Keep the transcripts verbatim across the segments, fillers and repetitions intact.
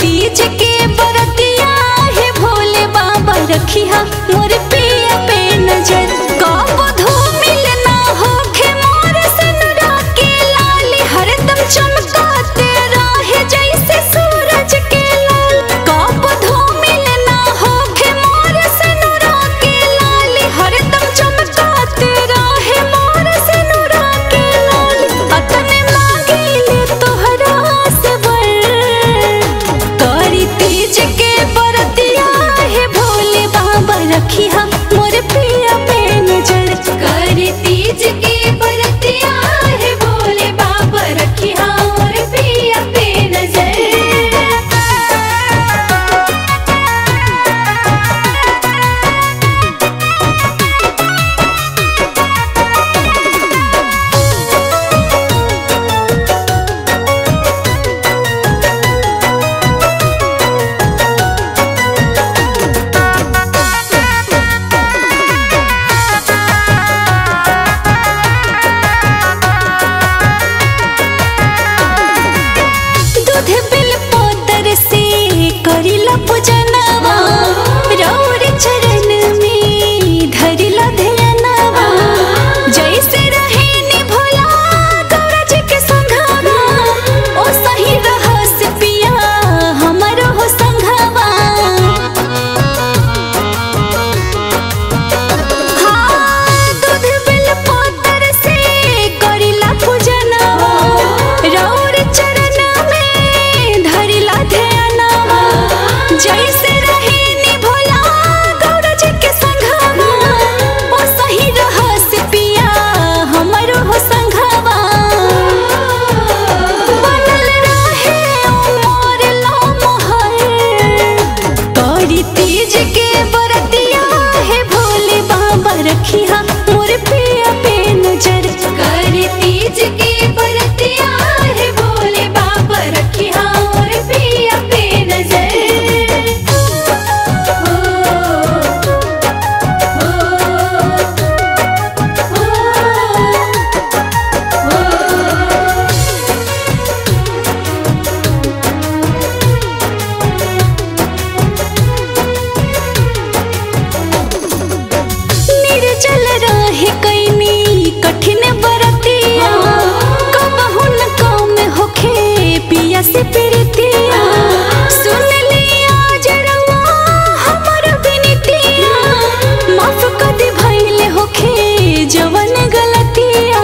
तीज के बरतिया है भोले बाबा रखिया मोर पिया पे नजर। गाँव धूमिल ना होखे मोर सन राके लाल, हरदम चमकाते रहे जैसे सूरज के लाल। गाँव धूमिल ना होखे मोर सन राके लाल, हरदम चमकाते रहे मोर सन राके लाल। अतन मांगे तोहरा से वर, तोरी तीज के बरतिया है भोले बाबा रखिया मोर पिया पे नजर। करी तीज के बरतिया है भोले बाबा रखिया मोर पिया पे पूजनवा, रौर चरण में धरिला ध्यानवा। जैसे रहे भोला सूरज के संघवा, ओ सही रहस पिया हमारो हो संघवा। हाँ दूध बिल पातर से करिला पूजनवा, रौर चरण में धरिला ध्यानवा। जैसे रहे भोला सूरज के संघवा, ओ सही रहस पिया हमारो हो संघवा। बनल रहे मोर लो मोहर, तोरी तीज के बरतिया है भोले बाबा रखिया मोर पिया पे नजर। करी तीज के बरतिया है भोले बाबा रखिया मोर पिया पे नजर। निर्जल रहे कैनी कठिन बरतिया, कबहु न काम होखे पिया से प्रीतिया। सुन लिया आज रउआ हमर विनतिया, माफ कर दे भइल होखे जवन गलतिया।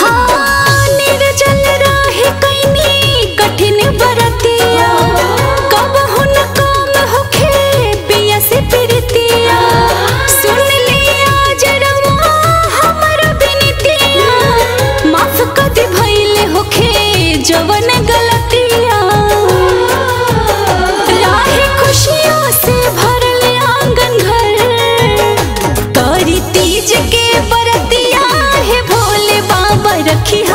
हाँ निर्जल रहे कैनी कठिन बरतिया, कबहु न काम होखे पिया से प्रीतिया। सुन लिया जरवा हमर विनतिया, माफ कर दे भइल होखे जवन गलतिया। राहे खुशियों से भरल आंगन घर, तोरी तीज के बरतिया है भोले बाबा रखिया